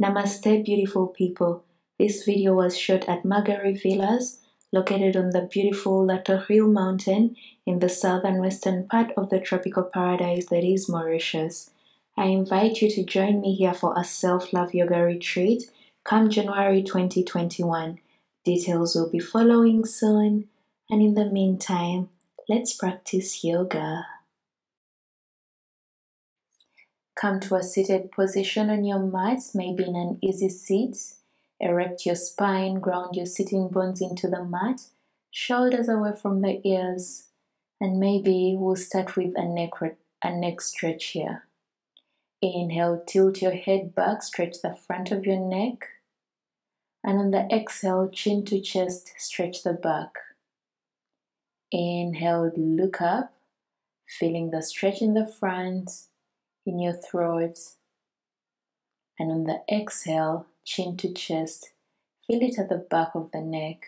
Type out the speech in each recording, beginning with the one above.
Namaste, beautiful people. This video was shot at Marguery Villas, located on the beautiful Latohil Mountain in the southern western part of the tropical paradise that is Mauritius. I invite you to join me here for a self-love yoga retreat come January 2021. Details will be following soon. And in the meantime, let's practice yoga. Come to a seated position on your mat, maybe in an easy seat. Erect your spine, ground your sitting bones into the mat, shoulders away from the ears, and maybe we'll start with a neck stretch here. Inhale, tilt your head back, stretch the front of your neck, and on the exhale, chin to chest, stretch the back. Inhale, look up, feeling the stretch in the front, in your throat, and on the exhale, chin to chest, feel it at the back of the neck.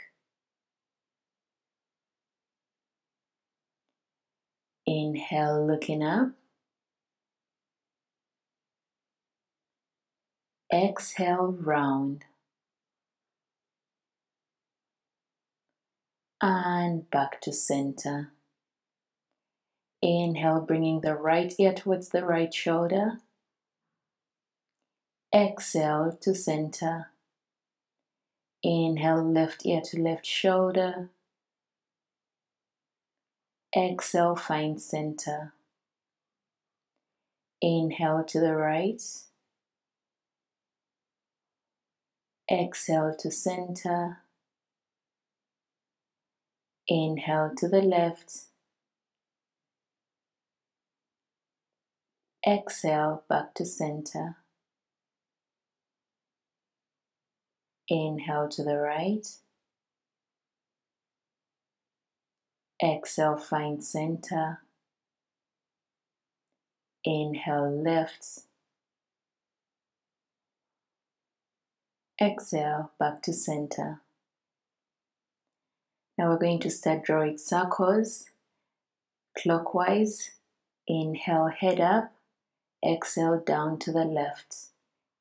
Inhale, looking up. Exhale, round. And back to center. Inhale, bringing the right ear towards the right shoulder. Exhale to center. Inhale, left ear to left shoulder. Exhale, find center. Inhale to the right. Exhale to center. Inhale to the left. Exhale, back to center. Inhale to the right. Exhale, find center. Inhale, left. Exhale, back to center. Now we're going to start drawing circles clockwise. Inhale, head up. Exhale, down to the left.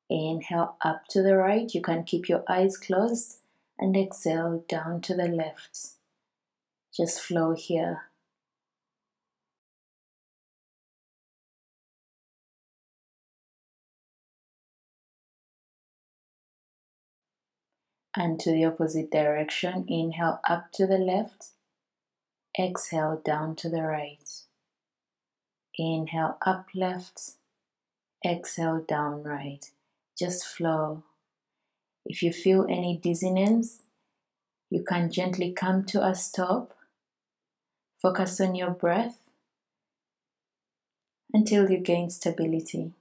Inhale, up to the right. You can keep your eyes closed. And exhale, down to the left. Just flow here. And to the opposite direction. Inhale, up to the left. Exhale, down to the right. Inhale, up left. Exhale, down right. Just flow. If you feel any dizziness, you can gently come to a stop. Focus on your breath until you gain stability.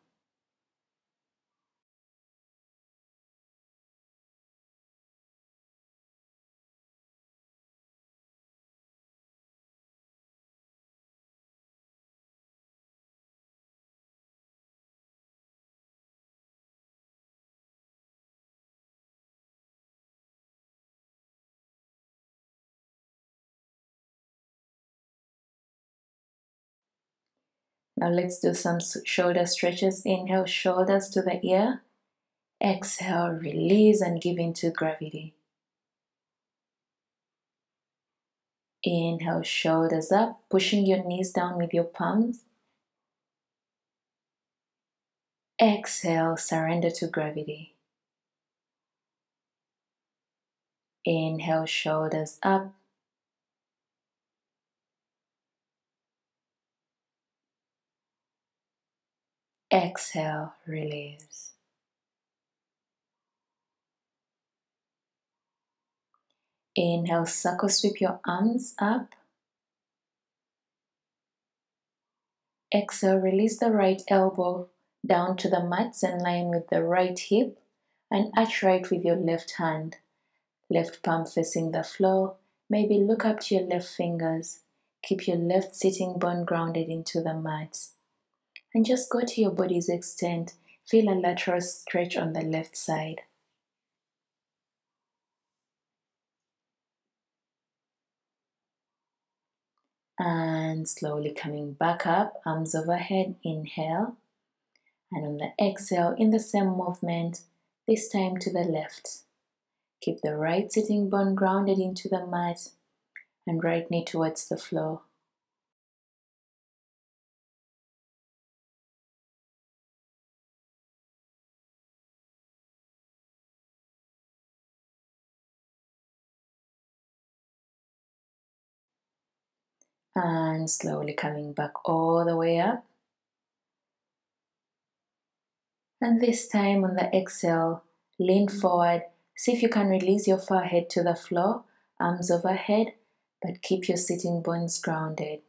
Now let's do some shoulder stretches. Inhale, shoulders to the ear. Exhale, release and give in to gravity. Inhale, shoulders up, pushing your knees down with your palms. Exhale, surrender to gravity. Inhale, shoulders up. Exhale, release. Inhale, circle sweep your arms up. Exhale, release the right elbow down to the mat and line with the right hip and arch right with your left hand. Left palm facing the floor. Maybe look up to your left fingers. Keep your left sitting bone grounded into the mat. And just go to your body's extent. Feel a lateral stretch on the left side. And slowly coming back up, arms overhead, inhale. And on the exhale, in the same movement, this time to the left. Keep the right sitting bone grounded into the mat and right knee towards the floor. And slowly coming back all the way up. And this time on the exhale, lean forward. See if you can release your forehead to the floor, arms overhead, but keep your sitting bones grounded.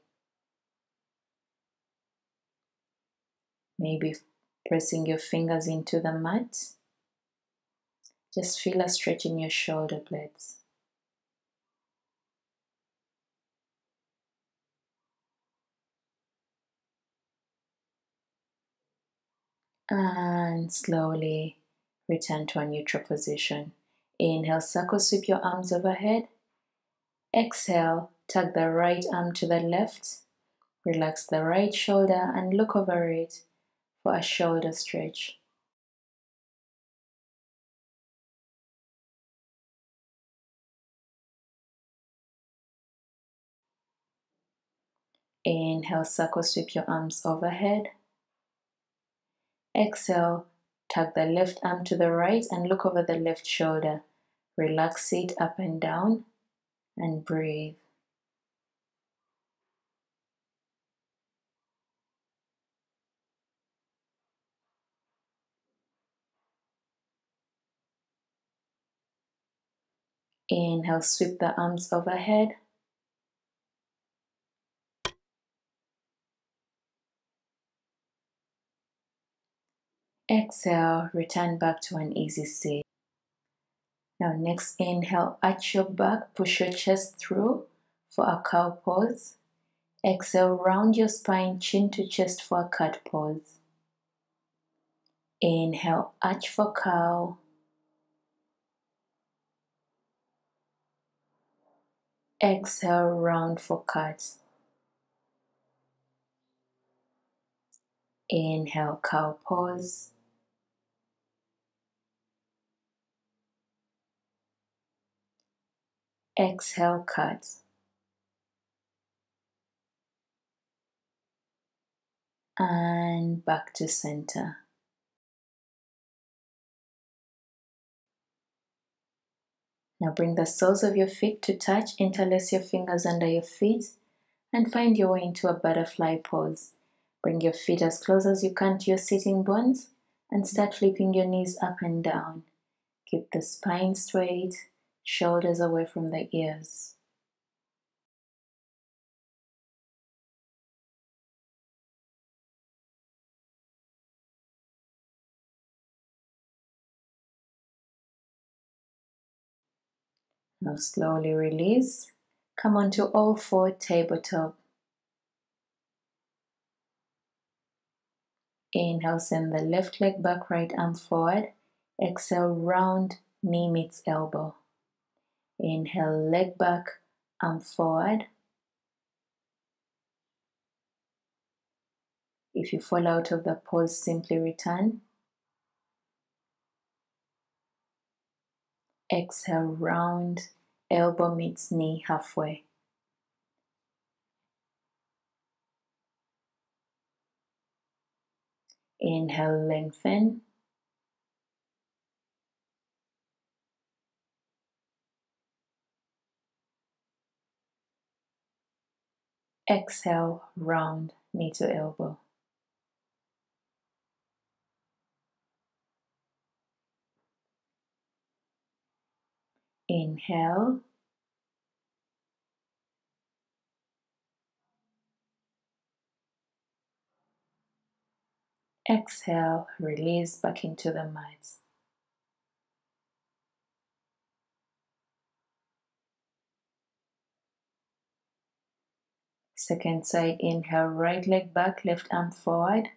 Maybe pressing your fingers into the mat. Just feel a stretch in your shoulder blades. And slowly return to a neutral position. Inhale, circle sweep your arms overhead. Exhale, tuck the right arm to the left. Relax the right shoulder and look over it for a shoulder stretch. Inhale, circle sweep your arms overhead. Exhale, tuck the left arm to the right and look over the left shoulder. Relax it up and down and breathe. Inhale, sweep the arms overhead. Exhale, return back to an easy sit. Now next inhale, arch your back, push your chest through for a cow pose. Exhale, round your spine, chin to chest for a cat pose. Inhale, arch for cow. Exhale, round for cat. Inhale, cow pose. Exhale, cat. And back to center. Now bring the soles of your feet to touch, interlace your fingers under your feet, and find your way into a butterfly pose. Bring your feet as close as you can to your sitting bones and start flipping your knees up and down. Keep the spine straight, shoulders away from the ears. Now slowly release. Come onto all four, tabletop. Inhale, send the left leg back, right arm forward. Exhale, round, knee meets elbow. Inhale, leg back, arm forward. If you fall out of the pose, simply return. Exhale, round, elbow meets knee halfway. Inhale, lengthen. Exhale, round, knee to elbow. Inhale. Exhale, release back into the mat. Second side, inhale, right leg back, left arm forward.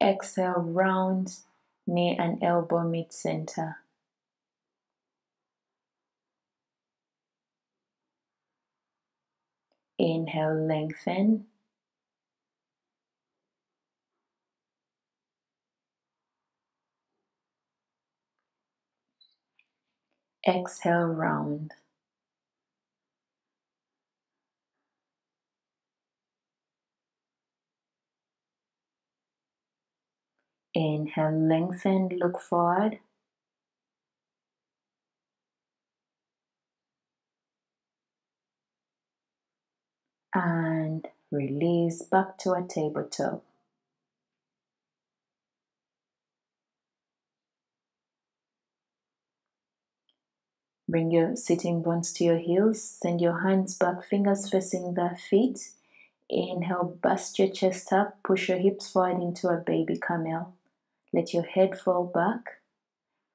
Exhale, round, knee and elbow meet center. Inhale, lengthen. Exhale, round. Inhale, lengthen, look forward. And release back to a tabletop. Bring your sitting bones to your heels. Send your hands back, fingers facing the feet. Inhale, bust your chest up. Push your hips forward into a baby camel. Let your head fall back.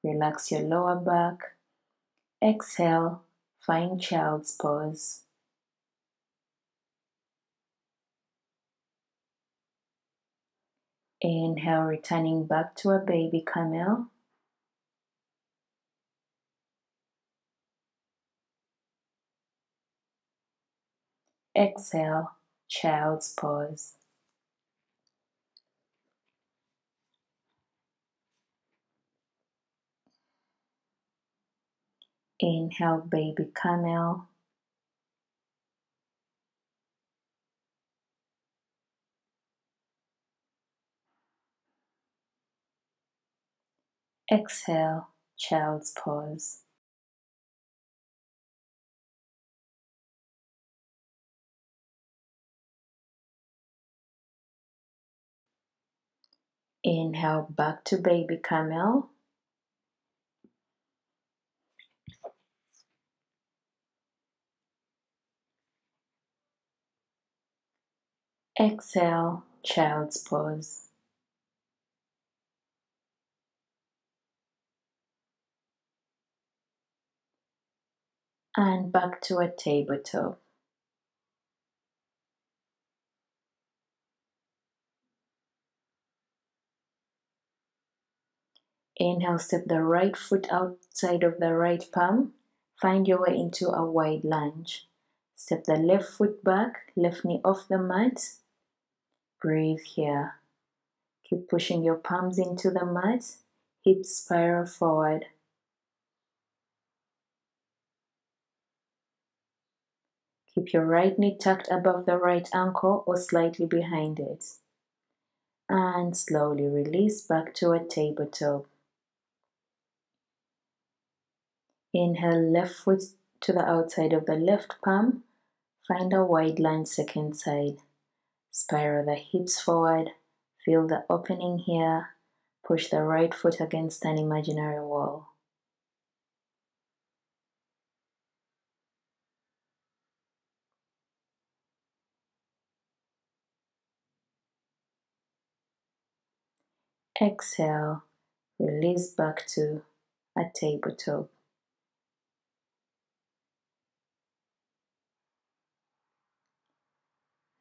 Relax your lower back. Exhale, find child's pose. Inhale, returning back to a baby camel. Exhale, child's pose. Inhale, baby camel. Exhale, child's pose. Inhale, back to baby camel. Exhale, child's pose. And back to a tabletop. Inhale, step the right foot outside of the right palm. Find your way into a wide lunge. Step the left foot back, left knee off the mat. Breathe here. Keep pushing your palms into the mat. Hips spiral forward. Keep your right knee tucked above the right ankle or slightly behind it. And slowly release back to a tabletop. Inhale, left foot to the outside of the left palm. Find a wide lunge, second side. Spiral the hips forward. Feel the opening here. Push the right foot against an imaginary wall. Exhale, release back to a tabletop.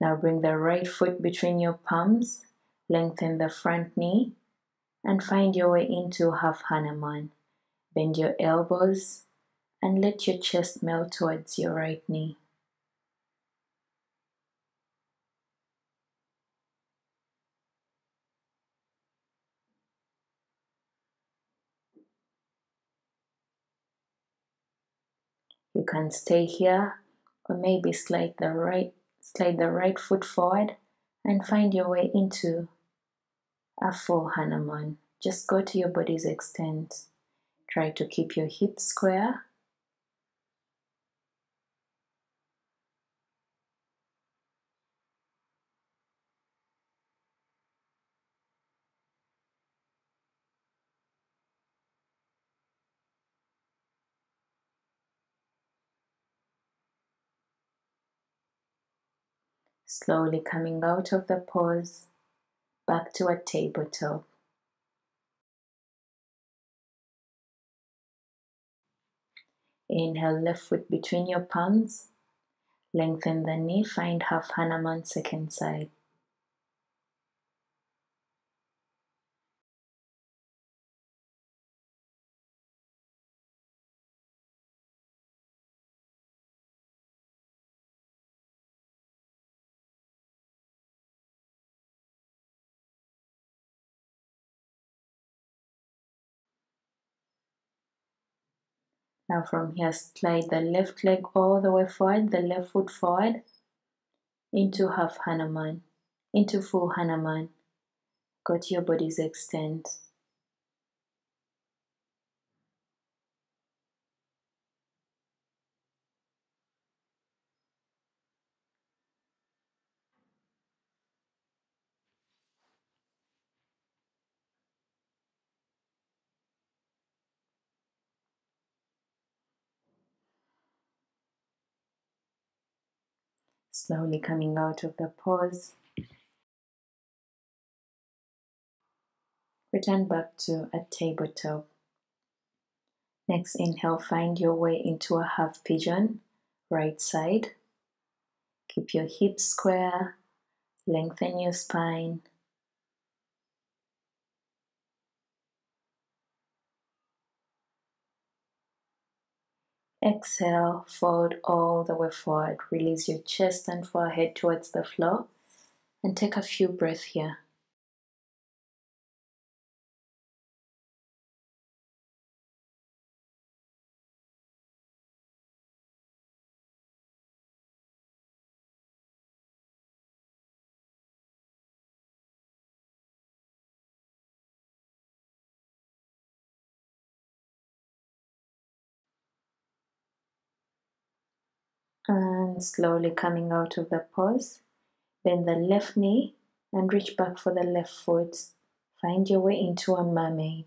Now bring the right foot between your palms, lengthen the front knee, and find your way into half Hanuman. Bend your elbows and let your chest melt towards your right knee. You can stay here, or maybe slide the right foot forward and find your way into a full Hanuman. Just go to your body's extent. Try to keep your hips square. Slowly coming out of the pose, back to a tabletop. Inhale, left foot between your palms. Lengthen the knee, find half Hanuman, second side. Now from here, slide the left leg all the way forward, the left foot forward, into half Hanuman, into full Hanuman. Go to your body's extent. Slowly coming out of the pose. Return back to a tabletop. Next inhale, find your way into a half pigeon, right side. Keep your hips square, lengthen your spine. Exhale, fold all the way forward. Release your chest and forehead towards the floor and take a few breaths here. And slowly coming out of the pose, bend the left knee and reach back for the left foot. Find your way into a mermaid.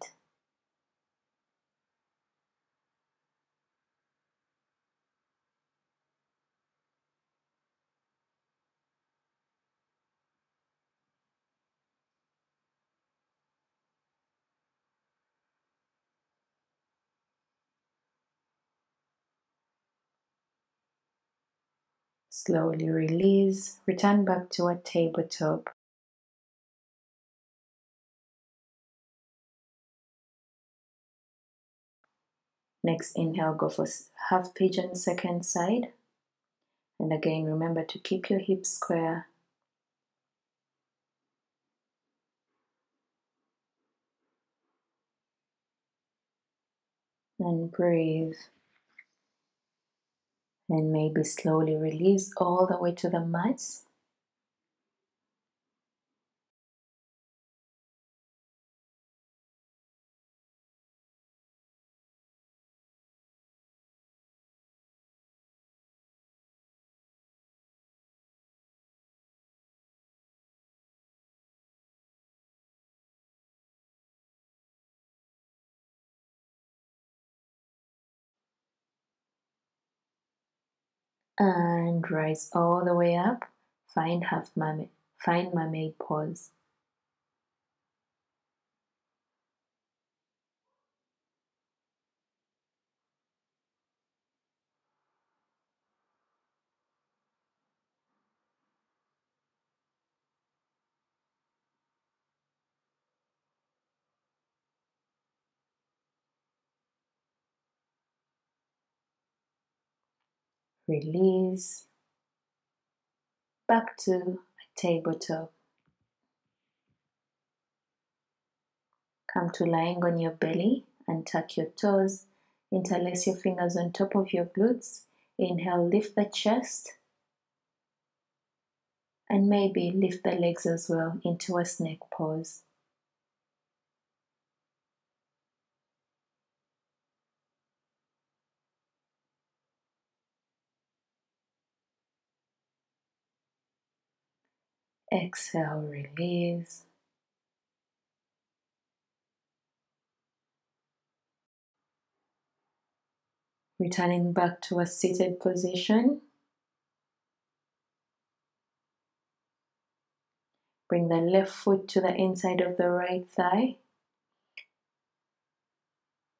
Slowly release, return back to a tabletop. Next inhale, go for half pigeon, second side. And again, remember to keep your hips square. And breathe. And maybe slowly release all the way to the mat. And rise all the way up, find mermaid pose. Release, back to a tabletop. Come to lying on your belly and tuck your toes. Interlace your fingers on top of your glutes. Inhale, lift the chest. And maybe lift the legs as well into a snake pose. Exhale, release. Returning back to a seated position. Bring the left foot to the inside of the right thigh.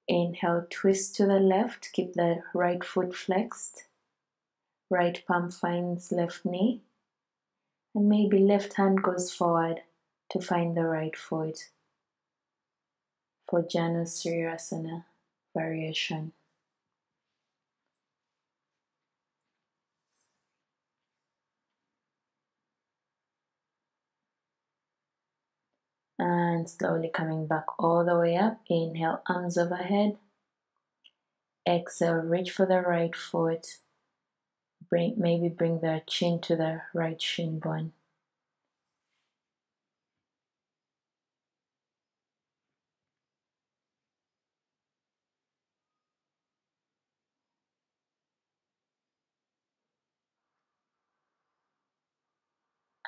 Inhale, twist to the left. Keep the right foot flexed. Right palm finds left knee. And maybe left hand goes forward to find the right foot for Janu Sirsasana variation. And slowly coming back all the way up. Inhale, arms overhead. Exhale, reach for the right foot. Maybe bring the chin to the right shin bone.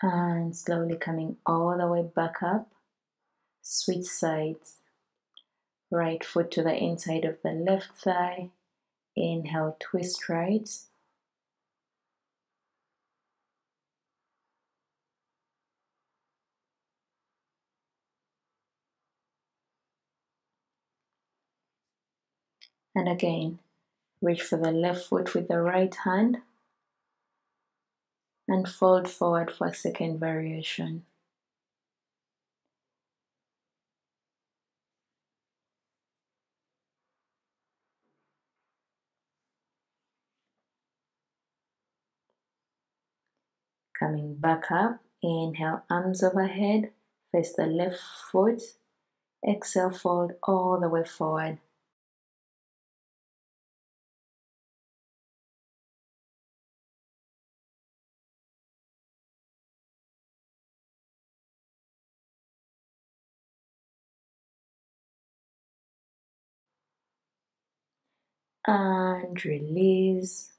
And slowly coming all the way back up, switch sides. Right foot to the inside of the left thigh. Inhale, twist right. And again, reach for the left foot with the right hand. And fold forward for a second variation. Coming back up, inhale, arms overhead, face the left foot, exhale, fold all the way forward. And release.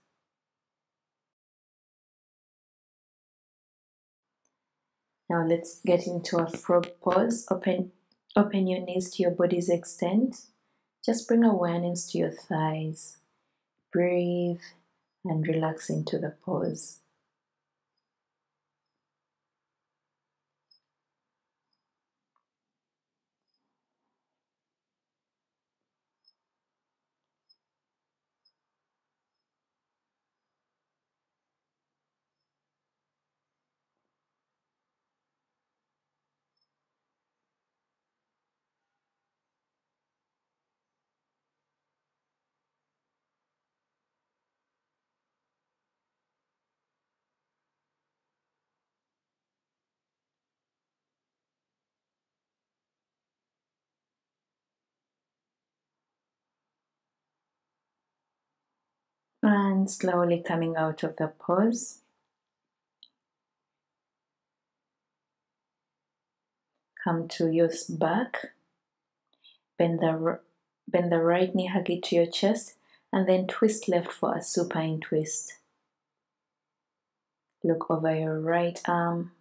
Now let's get into a frog pose. Open your knees to your body's extent. Just bring awareness to your thighs. Breathe and relax into the pose. And slowly coming out of the pose. Come to your back. Bend the right knee, hug it to your chest, and then twist left for a supine twist. Look over your right arm.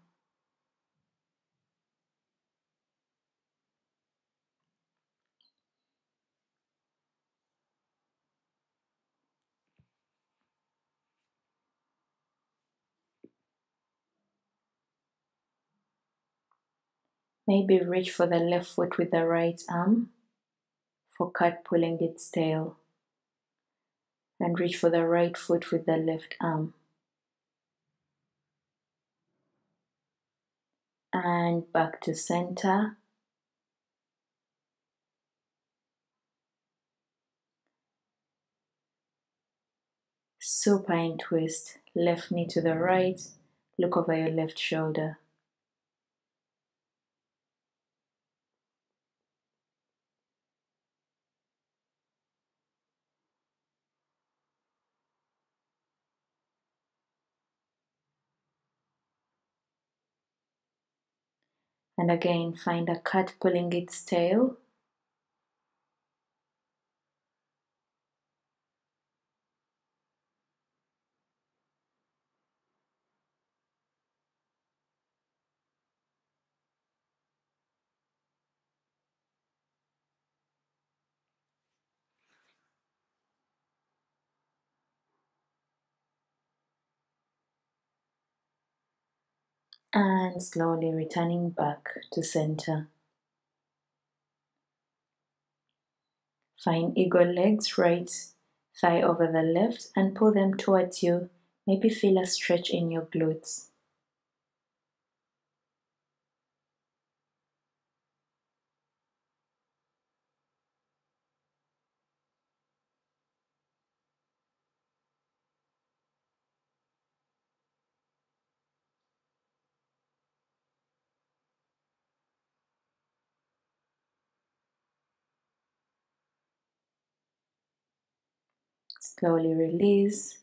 Maybe reach for the left foot with the right arm for cat pulling its tail. And reach for the right foot with the left arm. And back to center. Supine twist. Left knee to the right. Look over your left shoulder. And again, find a cat pulling its tail. And slowly returning back to center. Find eagle legs, right thigh over the left, and pull them towards you. Maybe feel a stretch in your glutes. Slowly release.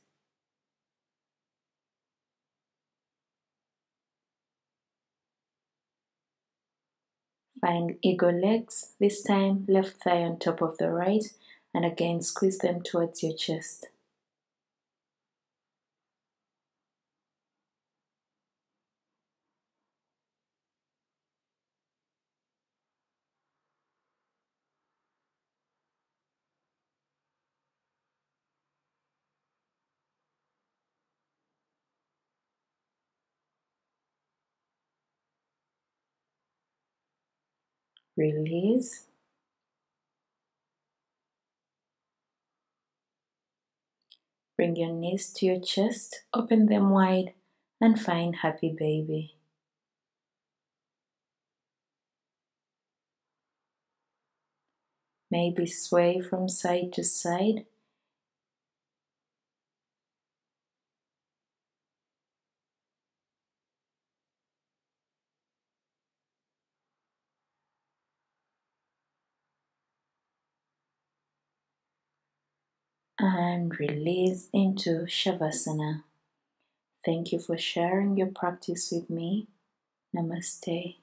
Find eagle legs, this time left thigh on top of the right, and again squeeze them towards your chest. Release. Bring your knees to your chest, open them wide, and find happy baby. Maybe sway from side to side. And release into Shavasana. Thank you for sharing your practice with me. Namaste.